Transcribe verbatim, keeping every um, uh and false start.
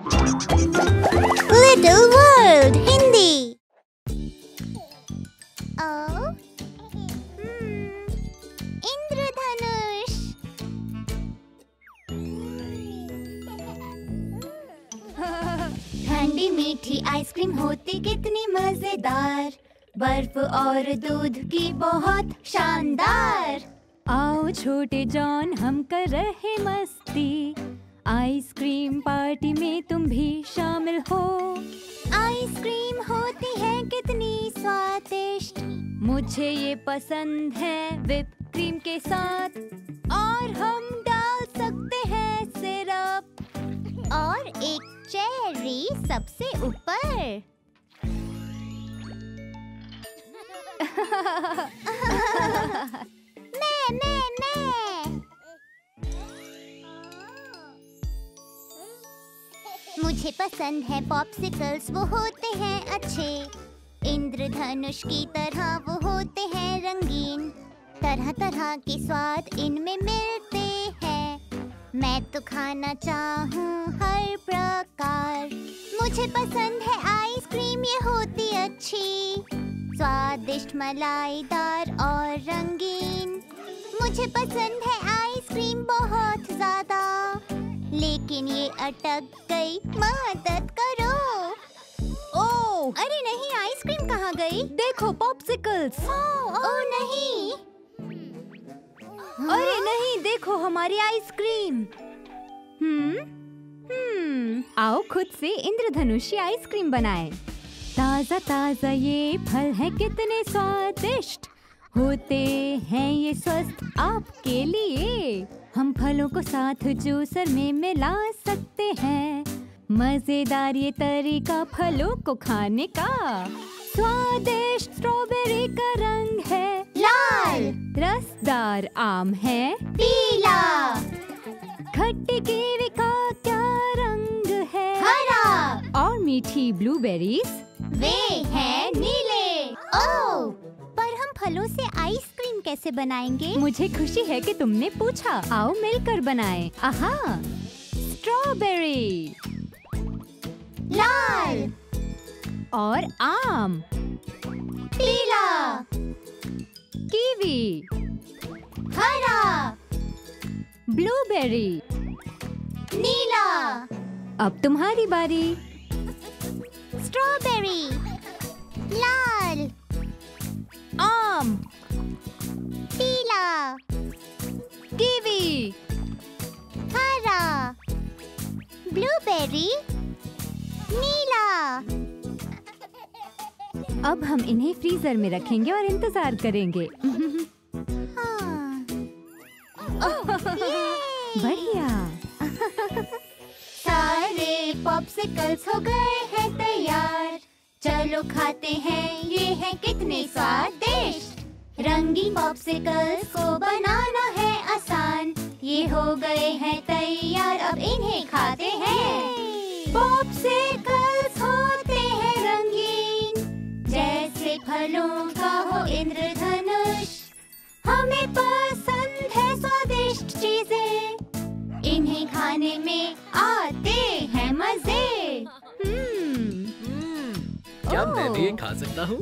Little World Hindi. Oh, hmm. Indradhanush. ठंडी मीठी ice cream होती कितनी मजेदार, बर्फ और दूध की बहुत शानदार। आओ छोटे जॉन हम कर रहे मस्ती, आइसक्रीम पार्टी में तुम भी शामिल हो। आइसक्रीम होती है कितनी स्वादिष्ट, मुझे ये पसंद है विप क्रीम के साथ, और हम डाल सकते हैं सिरप और एक चेरी सबसे ऊपर। मैं मैं मैं मुझे पसंद है पॉप्सिकल्स, वो होते हैं अच्छे, इंद्रधनुष की तरह वो होते हैं रंगीन, तरह तरह के स्वाद इनमें मिलते हैं, मैं तो खाना चाहूँ हर प्रकार। मुझे पसंद है आइसक्रीम, ये होती अच्छी, स्वादिष्ट, मलाईदार और रंगीन। मुझे पसंद है आइसक्रीम बहुत ज्यादा, लेकिन ये अटक गई, मदद करो। ओह, अरे नहीं, आइसक्रीम कहाँ गई? देखो पॉप्सिकल्स। ओह, ओह नहीं, अरे नहीं, देखो हमारी आइसक्रीम। हम्म हम्म आओ खुद से इंद्रधनुषी आइसक्रीम बनाएं। ताजा ताजा ये फल है कितने स्वादिष्ट, होते हैं ये स्वस्थ आपके लिए, हम फलों को साथ जूसर में मिला सकते हैं, मजेदार ये तरीका फलों को खाने का। स्वादिष्ट स्ट्रॉबेरी का रंग है लाल, रसदार आम है पीला, खट्टी कीवी का क्या रंग है हरा, और मीठी ब्लूबेरीज वे हैं नीले। ओह, पर हम फलों से आइसक्रीम कैसे बनाएंगे? मुझे खुशी है कि तुमने पूछा, आओ मिलकर बनाएं। आहा, स्ट्रॉबेरी लाल और आम पीला, कीवी हरा, ब्लूबेरी नीला। अब तुम्हारी बारी। स्ट्रॉबेरी लाल, आम पीला, कीवी हरा, ब्लूबेरी नीला। अब हम इन्हें फ्रीजर में रखेंगे और इंतजार करेंगे। हाँ। बढ़िया। सारे पॉप्सिकल्स हो गए हैं तैयार, चलो खाते हैं, ये हैं कितने स्वादिष्ट। रंगीन पॉप्सिकल्स को बनाना है आसान, ये हो गए हैं तैयार, अब इन्हें खाते हैं। पॉप्सिकल्स होते हैं रंगीन, जैसे फलों का हो इंद्रधनुष, हमें पसंद है स्वादिष्ट चीजें, इन्हें खाने में आते हैं मजे। क्या मैं भी खा सकता हूँ?